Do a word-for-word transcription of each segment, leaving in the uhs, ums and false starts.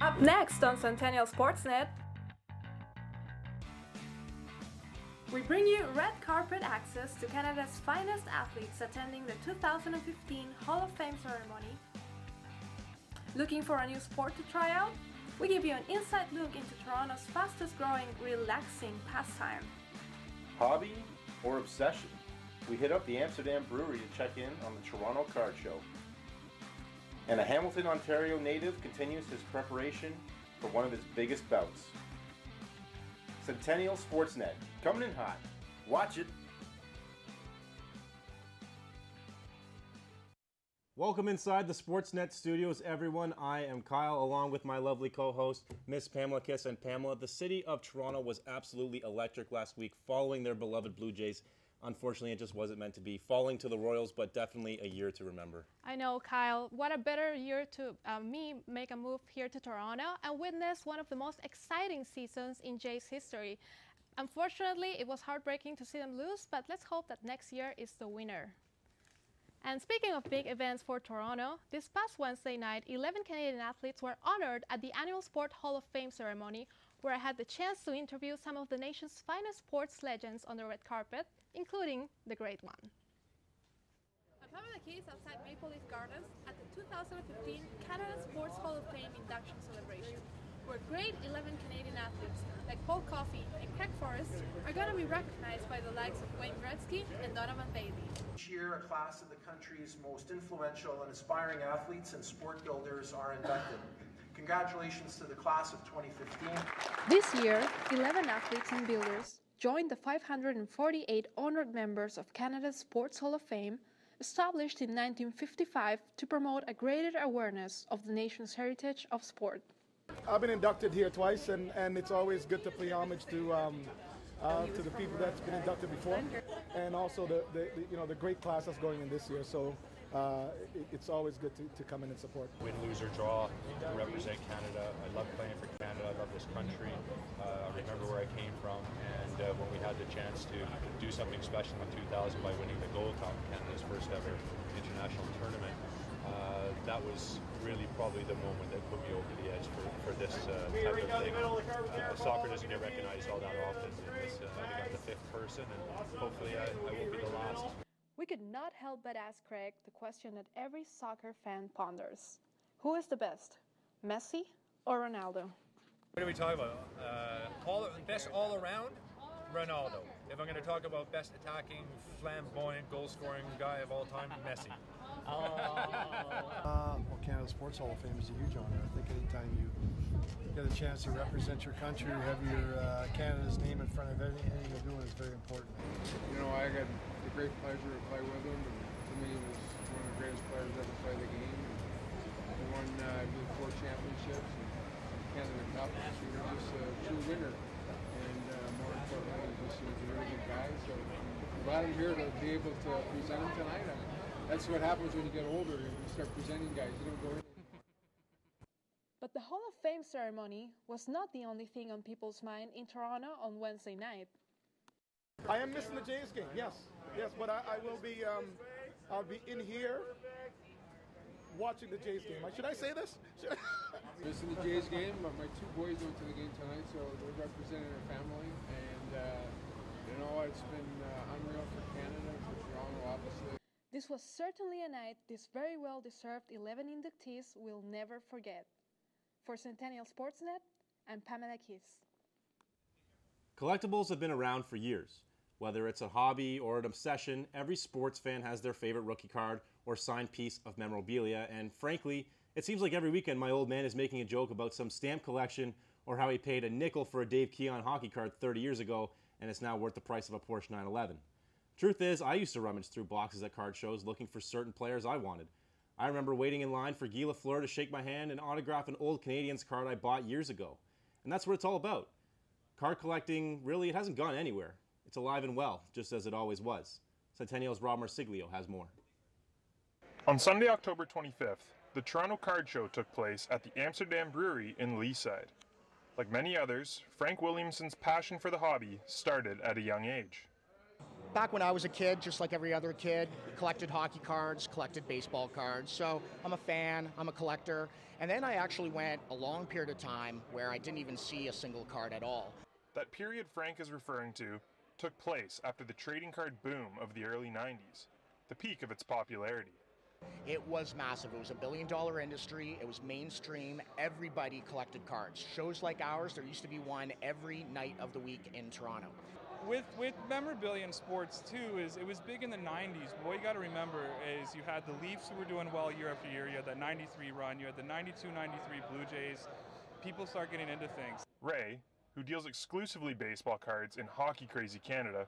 Up next on Centennial Sportsnet, we bring you red carpet access to Canada's finest athletes attending the two thousand fifteen Hall of Fame ceremony. Looking for a new sport to try out? We give you an inside look into Toronto's fastest growing, relaxing pastime. Hobby or obsession? We hit up the Amsterdam Brewery to check in on the Toronto Card Show. And a Hamilton, Ontario native continues his preparation for one of his biggest bouts. Centennial Sportsnet, coming in hot. Watch it. Welcome inside the Sportsnet studios, everyone. I am Kyle, along with my lovely co-host, Miss Pamela Kiss. And Pamela, the city of Toronto was absolutely electric last week following their beloved Blue Jays. Unfortunately, it just wasn't meant to be, falling to the Royals, but definitely a year to remember. I know, Kyle. What a better year to uh, me make a move here to Toronto and witness one of the most exciting seasons in Jays history. Unfortunately, it was heartbreaking to see them lose, but let's hope that next year is the winner. And speaking of big events for Toronto, this past Wednesday night, eleven Canadian athletes were honored at the annual Sport Hall of Fame ceremony, where I had the chance to interview some of the nation's finest sports legends on the red carpet, including the great one. I'm Pamela Kiss outside Maple Leaf Gardens at the two thousand fifteen Canada Sports Hall of Fame induction celebration, where great eleven Canadian athletes like Paul Coffey and Peg Forrest are going to be recognized by the likes of Wayne Gretzky and Donovan Bailey. Each year, a class of the country's most influential and inspiring athletes and sport builders are inducted. Congratulations to the class of twenty fifteen. This year, eleven athletes and builders joined the five hundred forty-eight honored members of Canada's Sports Hall of Fame, established in nineteen fifty-five to promote a greater awareness of the nation's heritage of sport. I've been inducted here twice, and, and it's always good to pay homage to um, uh, to the people that's been inducted before, and also the, the, the you know the great class that's going in this year. So. Uh, it, it's always good to, to come in and support. Win, lose, or draw, to represent Canada. I love playing for Canada. I love this country. Uh, I remember where I came from, and uh, when we had the chance to do something special in two thousand by winning the Gold Cup, Canada's first ever international tournament, uh, that was really probably the moment that put me over the edge for, for this uh, type of thing. Uh, soccer doesn't get recognized all that often. It's, uh, I think I'm the fifth person, and hopefully I, I won't be the last. We could not help but ask Craig the question that every soccer fan ponders. Who is the best, Messi or Ronaldo? What are we talking about? Uh, all, best all around? Ronaldo. If I'm going to talk about best attacking, flamboyant, goal-scoring guy of all time, Messi. Oh. uh, well, Canada Sports Hall of Fame is a huge honor. I think anytime you get a chance to represent your country, have your uh, Canada's name in front of everything you're doing is very important. You know, I got the great pleasure to play with him, and to me, he was one of the greatest players ever play the game. He won, I believe, four championships and Canada Cup. He was just a true winner, and uh, more importantly, he was a really good guy. So I'm glad I'm here to be able to present him tonight. That's what happens when you get older and you start presenting guys. You don't go in. But the Hall of Fame ceremony was not the only thing on people's mind in Toronto on Wednesday night. I am missing the Jays game, yes. Yes, but I, I will be, um, I'll be in here watching the Jays game. Should I say this? I? Missing the Jays game, but my two boys went to the game tonight, so they're representing their family. And, uh, you know, it's been uh, unreal for Canada, for Toronto, obviously. This was certainly a night this very well-deserved eleven inductees will never forget. For Centennial Sportsnet, I'm Pamela Kiss. Collectibles have been around for years. Whether it's a hobby or an obsession, every sports fan has their favorite rookie card or signed piece of memorabilia, and frankly, it seems like every weekend my old man is making a joke about some stamp collection or how he paid a nickel for a Dave Keon hockey card thirty years ago, and it's now worth the price of a Porsche nine eleven. Truth is, I used to rummage through boxes at card shows looking for certain players I wanted. I remember waiting in line for Guy Lafleur to shake my hand and autograph an old Canadians card I bought years ago. And that's what it's all about. Card collecting, really, it hasn't gone anywhere. It's alive and well, just as it always was. Centennial's Rob Marsiglio has more. On Sunday, October twenty-fifth, the Toronto Card Show took place at the Amsterdam Brewery in Leaside. Like many others, Frank Williamson's passion for the hobby started at a young age. back when I was a kid, just like every other kid, collected hockey cards, collected baseball cards. So I'm a fan, I'm a collector. And then I actually went a long period of time where I didn't even see a single card at all. That period Frank is referring to took place after the trading card boom of the early nineties, the peak of its popularity. It was massive. It was a billion dollar industry. It was mainstream. Everybody collected cards. Shows like ours, there used to be one every night of the week in Toronto. With with memorabilia in sports too, is it was big in the nineties. But what you got to remember is you had the Leafs who were doing well year after year. You had that ninety-three run. You had the ninety-two ninety-three Blue Jays. People start getting into things. Ray, who deals exclusively baseball cards in Hockey Crazy Canada,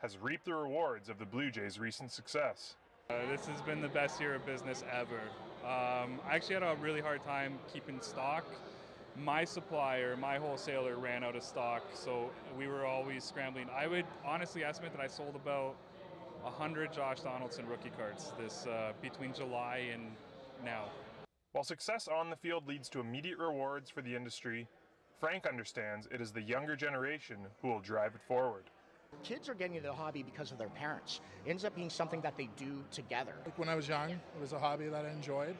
has reaped the rewards of the Blue Jays' recent success. Uh, this has been the best year of business ever. Um, I actually had a really hard time keeping stock. My supplier, my wholesaler ran out of stock, so we were always scrambling. I would honestly estimate that I sold about one hundred Josh Donaldson rookie cards this uh, between July and now. While success on the field leads to immediate rewards for the industry, Frank understands it is the younger generation who will drive it forward. Kids are getting into the hobby because of their parents. It ends up being something that they do together. Like when I was young, it was a hobby that I enjoyed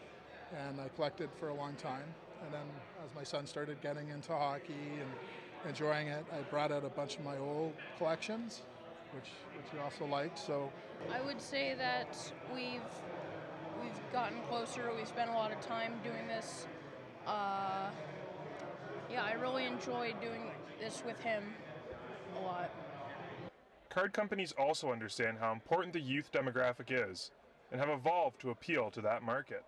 and I collected for a long time. And then as my son started getting into hockey and enjoying it, I brought out a bunch of my old collections, which, which he also liked. So I would say that we've, we've gotten closer. We've spent a lot of time doing this. Uh, yeah, I really enjoy doing this with him a lot. Card companies also understand how important the youth demographic is and have evolved to appeal to that market.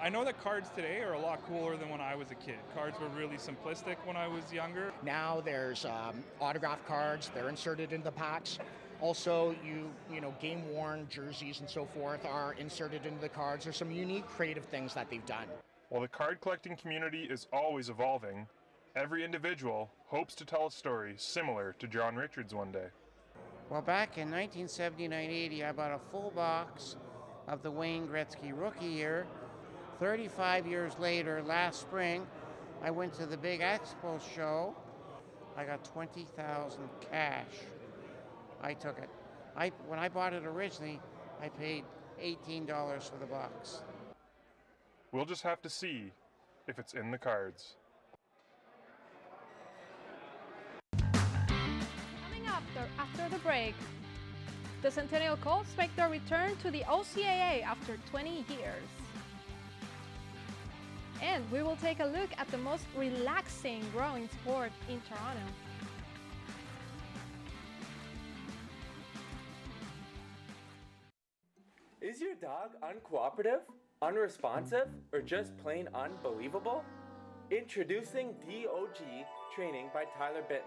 I know that cards today are a lot cooler than when I was a kid. Cards were really simplistic when I was younger. Now there's um, autographed cards, they're inserted into the packs. Also, you, you know, game-worn jerseys and so forth are inserted into the cards. There's some unique creative things that they've done. While the card collecting community is always evolving, every individual hopes to tell a story similar to John Richards one day. Well, back in nineteen seventy-nine eighty, I bought a full box of the Wayne Gretzky rookie year. thirty-five years later, last spring, I went to the big Expo show. I got twenty thousand cash. I took it. I, when I bought it originally, I paid eighteen dollars for the box. We'll just have to see if it's in the cards. After the break, the Centennial Colts make their return to the O C A A after twenty years. And we will take a look at the most relaxing growing sport in Toronto. Is your dog uncooperative, unresponsive, or just plain unbelievable? Introducing D O G Training by Tyler Benton.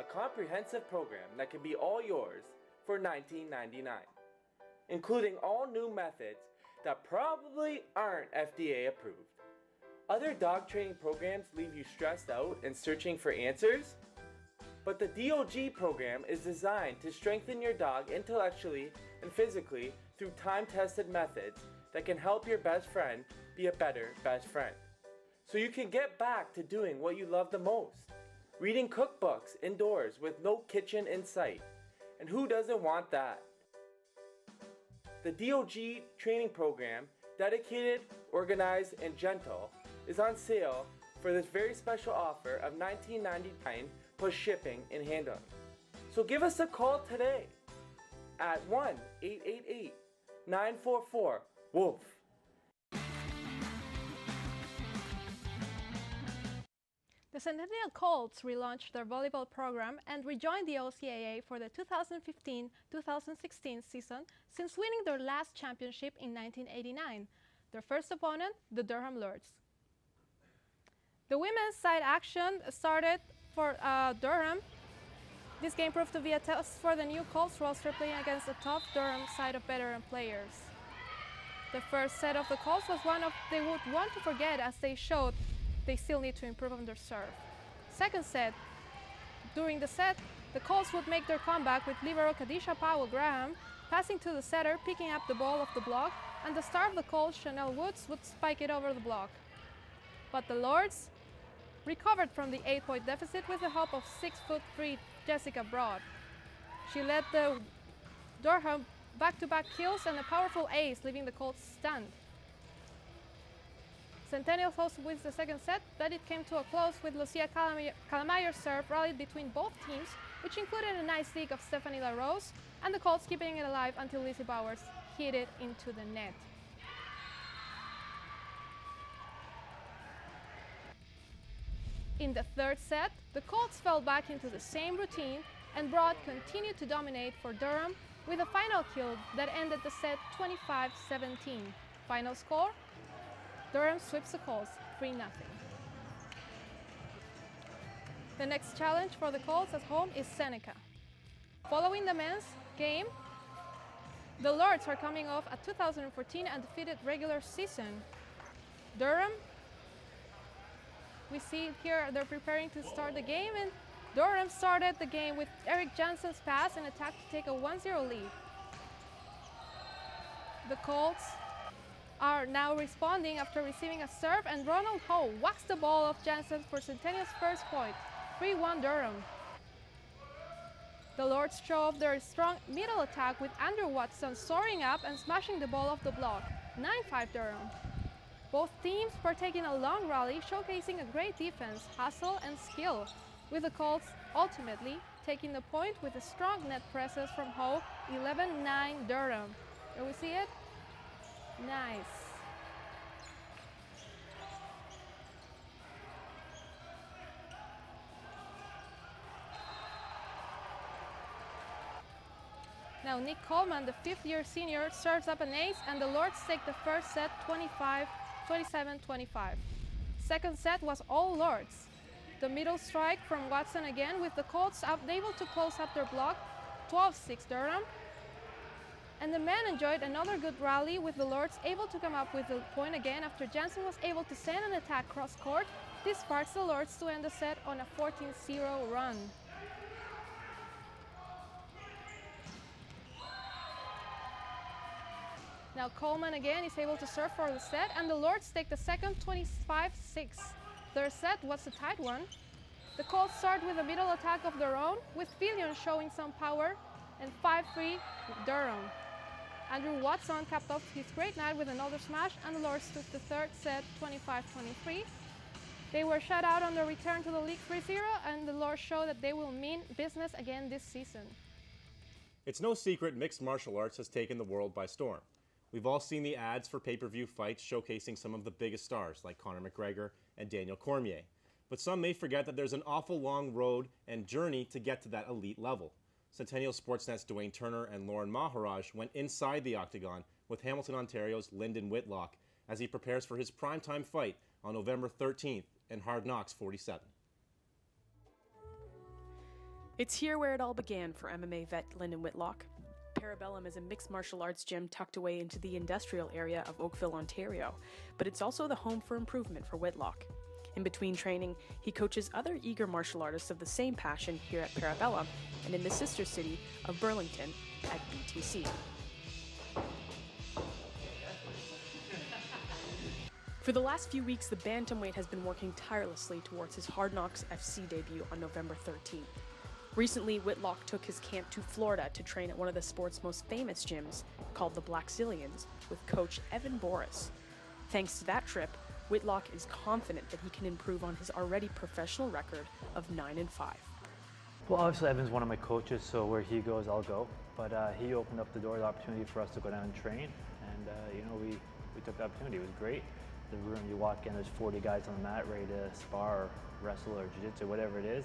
A comprehensive program that can be all yours for nineteen ninety-nine dollars, including all new methods that probably aren't F D A approved. Other dog training programs leave you stressed out and searching for answers, but the D O G program is designed to strengthen your dog intellectually and physically through time-tested methods that can help your best friend be a better best friend, so you can get back to doing what you love the most. Reading cookbooks indoors with no kitchen in sight. And who doesn't want that? The D O G training program, dedicated, organized, and gentle, is on sale for this very special offer of nineteen ninety-nine dollars plus shipping and handling. So give us a call today at one eight eight eight, nine four four, W O L F. The Centennial Colts relaunched their volleyball program and rejoined the O C A A for the two thousand fifteen two thousand sixteen season since winning their last championship in nineteen eighty-nine, their first opponent, the Durham Lords. The women's side action started for uh, Durham. This game proved to be a test for the new Colts roster, playing against a tough Durham side of veteran players. The first set of the Colts was one of they would want to forget, as they showed they still need to improve on their serve. Second set, during the set, the Colts would make their comeback with libero Kadisha Powell Graham passing to the setter, picking up the ball off the block, and the star of the Colts, Chanel Woods, would spike it over the block. But the Lords recovered from the eight-point deficit with the help of six foot three Jessica Broad. She led the Durham, back-to-back kills and a powerful ace, leaving the Colts stunned. Centennial Falls wins the second set, but it came to a close with Lucia Calamayor's serve rallied between both teams, which included a nice lead of Stephanie LaRose, and the Colts keeping it alive until Lizzie Bowers hit it into the net. In the third set, the Colts fell back into the same routine, and Broad continued to dominate for Durham with a final kill that ended the set twenty-five seventeen. Final score, Durham sweeps the Colts three nothing. The next challenge for the Colts at home is Seneca. Following the men's game, the Lords are coming off a two thousand fourteen undefeated regular season. Durham, we see here they're preparing to start the game, and Durham started the game with Eric Jansen's pass and attack to take a one zero lead. The Colts are now responding after receiving a serve, and Ronald Ho whacks the ball off Jansen for Centennial's first point, three one Durham. The Lords show off their strong middle attack with Andrew Watson soaring up and smashing the ball off the block, nine five Durham. Both teams partake in a long rally, showcasing a great defense, hustle, and skill, with the Colts ultimately taking the point with a strong net presses from Ho, eleven nine Durham. Can we see it? Nice. Now Nick Coleman, the fifth-year senior, serves up an ace, and the Lords take the first set twenty-five twenty-seven twenty-five. Second set was all Lords. The middle strike from Watson again, with the Colts up, able to close up their block, twelve six Durham. And the men enjoyed another good rally, with the Lords able to come up with the point again after Jansen was able to send an attack cross-court. This sparks the Lords to end the set on a fourteen zero run. Now Coleman again is able to serve for the set, and the Lords take the second twenty-five six. Third set was a tight one. The Colts start with a middle attack of their own, with Filion showing some power, and five three Durham. Andrew Watson capped off his great night with another smash, and the Lords took the third set twenty-five twenty-three. They were shut out on their return to the league three zero, and the Lords show that they will mean business again this season. It's no secret mixed martial arts has taken the world by storm. We've all seen the ads for pay-per-view fights showcasing some of the biggest stars like Conor McGregor and Daniel Cormier. But some may forget that there's an awful long road and journey to get to that elite level. Centennial Sportsnet's Dwayne Turner and Lauren Maharaj went inside the octagon with Hamilton, Ontario's Lyndon Whitlock as he prepares for his primetime fight on November thirteenth in Hard Knocks forty-seven. It's here where it all began for M M A vet Lyndon Whitlock. Parabellum is a mixed martial arts gym tucked away into the industrial area of Oakville, Ontario, but it's also the home for improvement for Whitlock. In between training, he coaches other eager martial artists of the same passion here at Parabellum and in the sister city of Burlington at B T C. For the last few weeks, the bantamweight has been working tirelessly towards his Hard Knocks F C debut on November thirteenth. Recently, Whitlock took his camp to Florida to train at one of the sport's most famous gyms, called the Black Zillions, with coach Evan Boris. Thanks to that trip, Whitlock is confident that he can improve on his already professional record of nine and five. Well, obviously Evan's one of my coaches, so where he goes, I'll go. But uh, he opened up the door, the opportunity for us to go down and train, and uh, you know, we, we took the opportunity. It was great. The room, you walk in, there's forty guys on the mat ready to spar or wrestle or jiu-jitsu, whatever it is.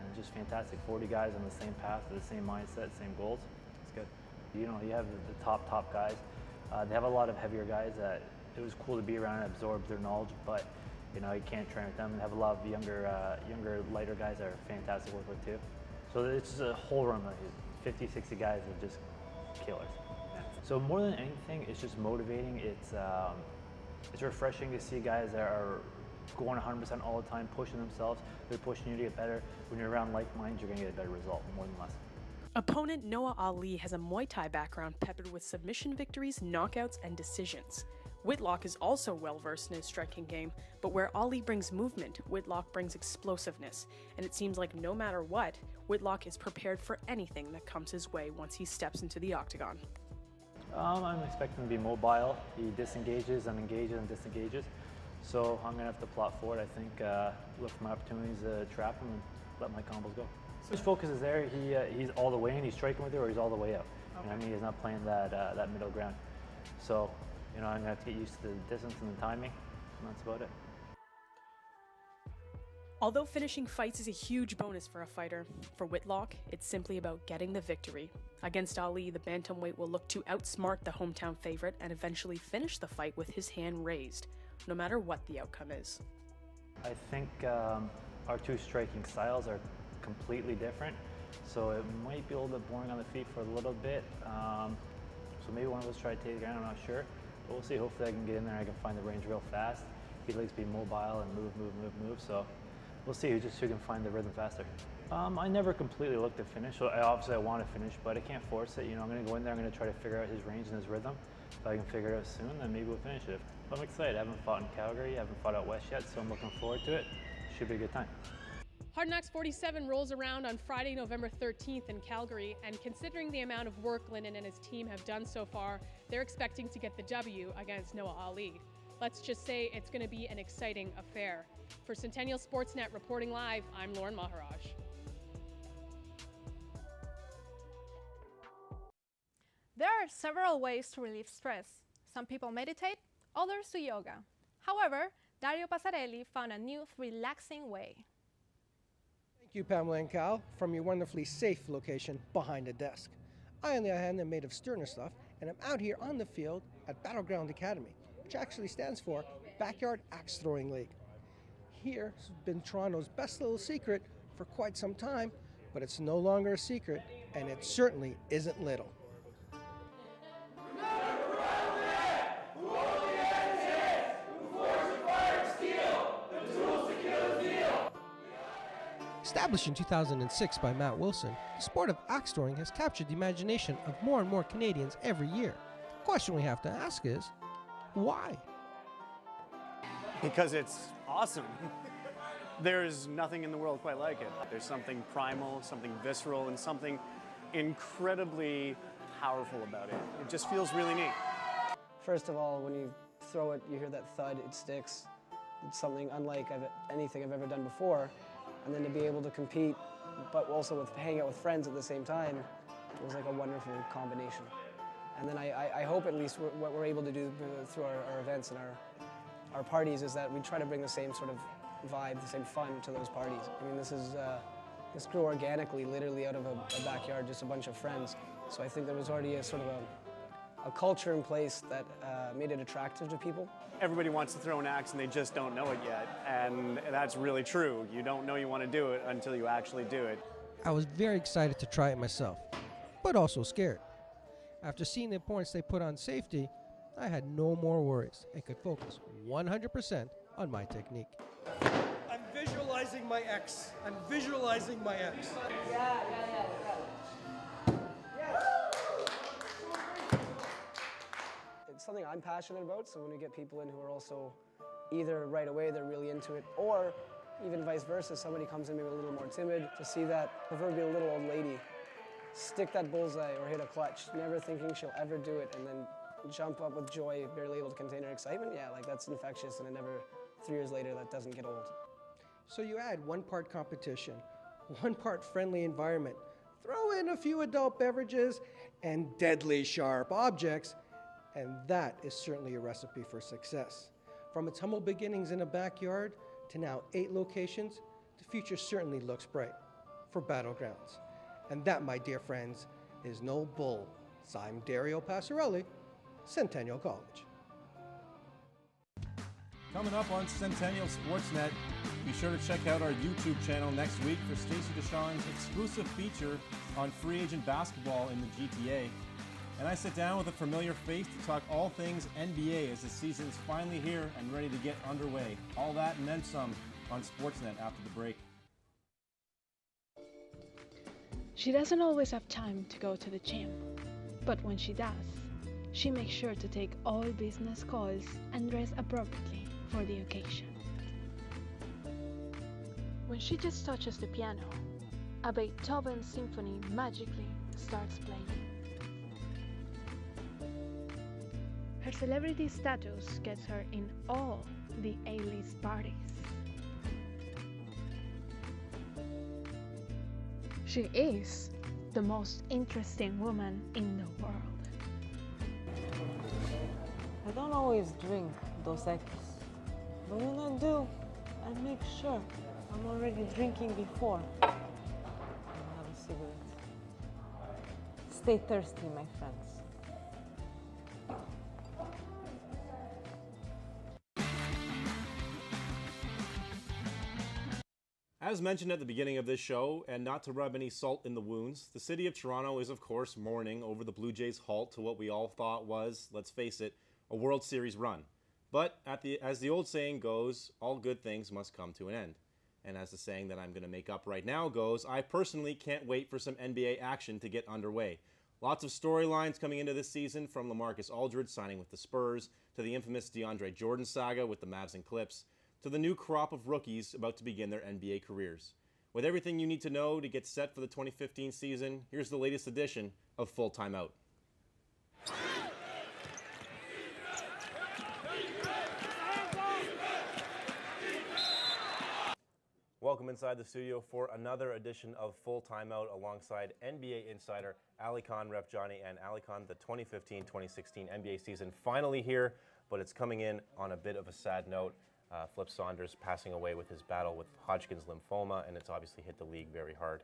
And just fantastic, forty guys on the same path, with the same mindset, same goals. It's good. You know, you have the top, top guys. Uh, they have a lot of heavier guys that it was cool to be around and absorb their knowledge, but you know, you can't train with them. And have a lot of younger, uh, younger, lighter guys that are fantastic to work with too. So it's just a whole room of fifty, sixty guys that are just killers. So more than anything, it's just motivating. It's, um, it's refreshing to see guys that are going one hundred percent all the time, pushing themselves. They're pushing you to get better. When you're around like minds, you're going to get a better result, more than less. Opponent Noah Ali has a Muay Thai background peppered with submission victories, knockouts, and decisions. Whitlock is also well-versed in his striking game, but where Ali brings movement, Whitlock brings explosiveness, and it seems like no matter what, Whitlock is prepared for anything that comes his way once he steps into the octagon. Um, I'm expecting him to be mobile. He disengages and engages and disengages, so I'm going to have to plot forward, I think, uh, look for my opportunities to trap him and let my combos go. So his focus is there. He, uh, he's all the way in, he's striking with it, or he's all the way out. Okay. You know what I mean? He's not playing that, uh, that middle ground. So, you know, I'm gonna have to get used to the distance and the timing, and that's about it. Although finishing fights is a huge bonus for a fighter, for Whitlock, it's simply about getting the victory. Against Ali, the bantamweight will look to outsmart the hometown favorite and eventually finish the fight with his hand raised, no matter what the outcome is. I think um, our two striking styles are completely different, so it might be a little bit boring on the feet for a little bit. Um, So maybe one of us try to take the ground, I'm not sure. But we'll see, hopefully I can get in there and I can find the range real fast. He likes to be mobile and move, move, move, move. So we'll see who just who can find the rhythm faster. Um, I never completely looked to finish. So I, obviously I want to finish, but I can't force it. You know, I'm gonna go in there, I'm gonna try to figure out his range and his rhythm. If I can figure it out soon, then maybe we'll finish it. But I'm excited, I haven't fought in Calgary, I haven't fought out west yet, so I'm looking forward to it. Should be a good time. Hard Knocks forty-seven rolls around on Friday, November thirteenth in Calgary, and considering the amount of work Lyndon and his team have done so far, they're expecting to get the W against Noah Ali. Let's just say it's going to be an exciting affair. For Centennial Sportsnet reporting live, I'm Lauren Maharaj. There are several ways to relieve stress. Some people meditate, others do yoga. However, Dario Passarelli found a new, relaxing way. Thank you, Pamela and Cal, from your wonderfully safe location behind a desk. I, on the other hand, am made of sterner stuff, and I'm out here on the field at Battleground Academy, which actually stands for Backyard Axe Throwing League. Here has been Toronto's best little secret for quite some time, but it's no longer a secret, and it certainly isn't little. Established in two thousand six by Matt Wilson, the sport of axe throwing has captured the imagination of more and more Canadians every year. The question we have to ask is, why? Because it's awesome. There's nothing in the world quite like it. There's something primal, something visceral, and something incredibly powerful about it. It just feels really neat. First of all, when you throw it, you hear that thud, it sticks. It's something unlike anything I've ever done before. And then to be able to compete, but also with hang out with friends at the same time, it was like a wonderful combination. And then I, I, I hope at least we're, what we're able to do through our, our events and our, our parties is that we try to bring the same sort of vibe, the same fun to those parties. I mean, this is, uh, this grew organically, literally out of a, a backyard, just a bunch of friends. So I think there was already a sort of a, a culture in place that uh, made it attractive to people. Everybody wants to throw an axe and they just don't know it yet. And that's really true. You don't know you want to do it until you actually do it. I was very excited to try it myself, but also scared. After seeing the importance they put on safety, I had no more worries and could focus one hundred percent on my technique. I'm visualizing my ex. I'm visualizing my ex. Yeah, yeah, yeah. yeah. It's something I'm passionate about, so when we get people in who are also either right away they're really into it, or even vice versa, somebody comes in maybe a little more timid, to see that proverbial little old lady stick that bullseye or hit a clutch, never thinking she'll ever do it, and then jump up with joy, barely able to contain her excitement, yeah, like that's infectious, and it never, three years later, that doesn't get old. So you add one part competition, one part friendly environment, throw in a few adult beverages, and deadly sharp objects, and that is certainly a recipe for success. From its humble beginnings in a backyard to now eight locations, the future certainly looks bright for Battlegrounds. And that, my dear friends, is no bull. I'm Dario Passarelli, Centennial College. Coming up on Centennial Sportsnet, be sure to check out our YouTube channel next week for Stacey Deshawn's exclusive feature on free agent basketball in the G T A. And I sit down with a familiar face to talk all things N B A as the season is finally here and ready to get underway. All that and then some on Sportsnet after the break. She doesn't always have time to go to the gym, but when she does, She makes sure to take all business calls and dress appropriately for the occasion. When she just touches the piano, a Beethoven symphony magically starts playing. Her celebrity status gets her in all the A-list parties. She is the most interesting woman in the world. I don't always drink Dos Equis, but when I do, I make sure I'm already drinking before I have a cigarette. Stay thirsty, my friends. As mentioned at the beginning of this show, and not to rub any salt in the wounds, the city of Toronto is of course mourning over the Blue Jays' halt to what we all thought was, let's face it, a World Series run. But at the, as the old saying goes, all good things must come to an end. And as the saying that I'm going to make up right now goes, I personally can't wait for some N B A action to get underway. Lots of storylines coming into this season, from LaMarcus Aldridge signing with the Spurs, to the infamous DeAndre Jordan saga with the Mavs and Clips, to the new crop of rookies about to begin their N B A careers. With everything you need to know to get set for the twenty fifteen season, here's the latest edition of Full Time Out. Welcome inside the studio for another edition of Full Time Out alongside N B A insider Ali Khan, Ref Johnny, and Ali Khan. The twenty fifteen twenty sixteen N B A season finally here, but it's coming in on a bit of a sad note. Uh, Flip Saunders passing away with his battle with Hodgkin's lymphoma, and it's obviously hit the league very hard.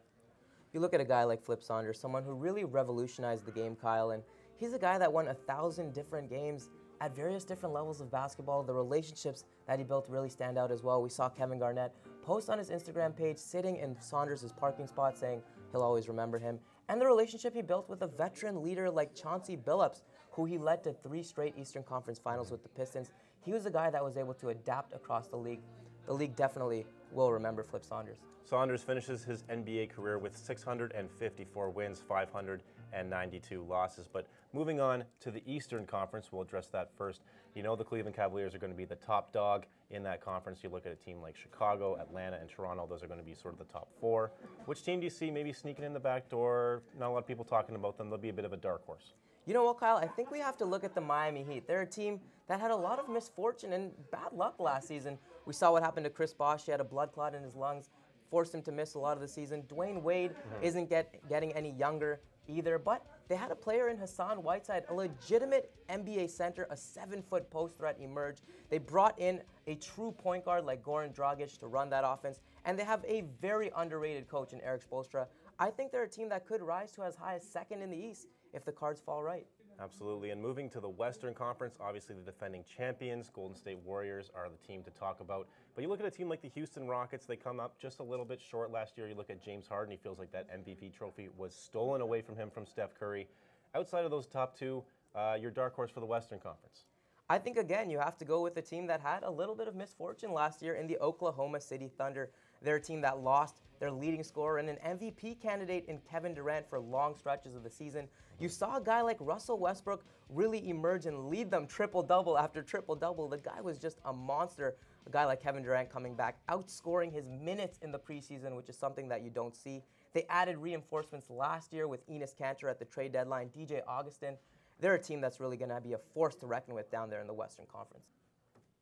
You look at a guy like Flip Saunders, someone who really revolutionized the game, Kyle, and he's a guy that won a thousand different games at various different levels of basketball. The relationships that he built really stand out as well. We saw Kevin Garnett post on his Instagram page sitting in Saunders' parking spot saying he'll always remember him, and the relationship he built with a veteran leader like Chauncey Billups, who he led to three straight Eastern Conference Finals with the Pistons. He was a guy that was able to adapt across the league. The league definitely will remember Flip Saunders. Saunders finishes his N B A career with six hundred fifty-four wins, five hundred ninety-two losses. But moving on to the Eastern Conference, we'll address that first. You know the Cleveland Cavaliers are going to be the top dog in that conference. You look at a team like Chicago, Atlanta, and Toronto. Those are going to be sort of the top four. Which team do you see maybe sneaking in the back door? Not a lot of people talking about them. They'll be a bit of a dark horse. You know what, Kyle? I think we have to look at the Miami Heat. They're a team that had a lot of misfortune and bad luck last season. We saw what happened to Chris Bosh. He had a blood clot in his lungs, forced him to miss a lot of the season. Dwayne Wade mm-hmm. isn't get, getting any younger either, but they had a player in Hassan Whiteside, a legitimate N B A center, a seven-foot post threat emerge. They brought in a true point guard like Goran Dragic to run that offense, and they have a very underrated coach in Eric Spoelstra. I think they're a team that could rise to as high as second in the East if the cards fall right. Absolutely. And moving to the Western Conference, obviously the defending champions, Golden State Warriors, are the team to talk about. But you look at a team like the Houston Rockets, they come up just a little bit short last year. You look at James Harden, he feels like that M V P trophy was stolen away from him from Steph Curry. Outside of those top two, uh, your dark horse for the Western Conference. I think, again, you have to go with a team that had a little bit of misfortune last year in the Oklahoma City Thunder. They're a team that lost their leading scorer and an M V P candidate in Kevin Durant for long stretches of the season. You saw a guy like Russell Westbrook really emerge and lead them triple-double after triple-double. The guy was just a monster. A guy like Kevin Durant coming back, outscoring his minutes in the preseason, which is something that you don't see. They added reinforcements last year with Enes Kanter at the trade deadline, D J Augustin. They're a team that's really going to be a force to reckon with down there in the Western Conference.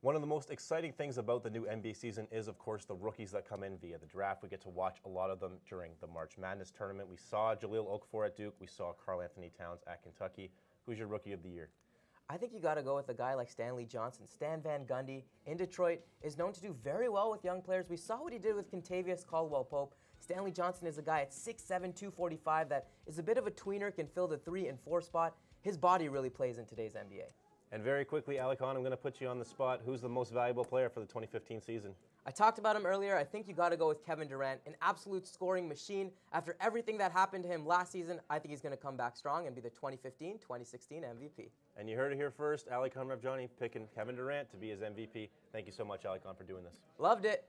One of the most exciting things about the new N B A season is, of course, the rookies that come in via the draft. We get to watch a lot of them during the March Madness tournament. We saw Jahlil Okafor at Duke. We saw Karl-Anthony Towns at Kentucky. Who's your Rookie of the Year? I think you got to go with a guy like Stanley Johnson. Stan Van Gundy in Detroit is known to do very well with young players. We saw what he did with Kentavious Caldwell-Pope. Stanley Johnson is a guy at six seven, two forty-five that is a bit of a tweener, can fill the three and four spot. His body really plays in today's N B A. And very quickly, Ali Khan, I'm going to put you on the spot. Who's the most valuable player for the twenty fifteen season? I talked about him earlier. I think you got to go with Kevin Durant, an absolute scoring machine. After everything that happened to him last season, I think he's going to come back strong and be the twenty fifteen twenty sixteen M V P. And you heard it here first. Ali Khan, Rev Johnny, picking Kevin Durant to be his M V P. Thank you so much, Ali Khan, for doing this. Loved it.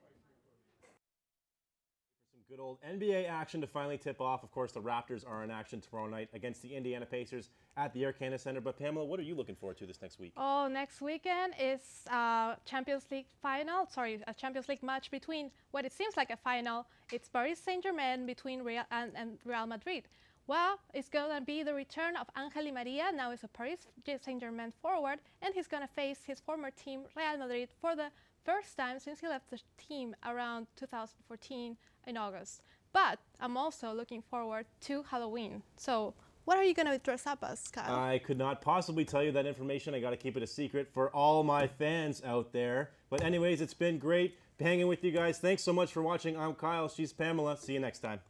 Good old N B A action to finally tip off. Of course, the Raptors are in action tomorrow night against the Indiana Pacers at the Air Canada Center. But Pamela, what are you looking forward to this next week? Oh, next weekend is uh, Champions League final. Sorry, a Champions League match between what it seems like a final. It's Paris Saint-Germain between Real and, and Real Madrid. Well, it's going to be the return of Ángel Di María. Now he's a Paris Saint-Germain forward, and he's going to face his former team, Real Madrid, for the first time since he left the team around two thousand fourteen in August. But I'm also looking forward to Halloween. So what are you going to dress up as, Kyle? I could not possibly tell you that information. I got to keep it a secret for all my fans out there. But anyways, it's been great hanging with you guys. Thanks so much for watching. I'm Kyle. She's Pamela. See you next time.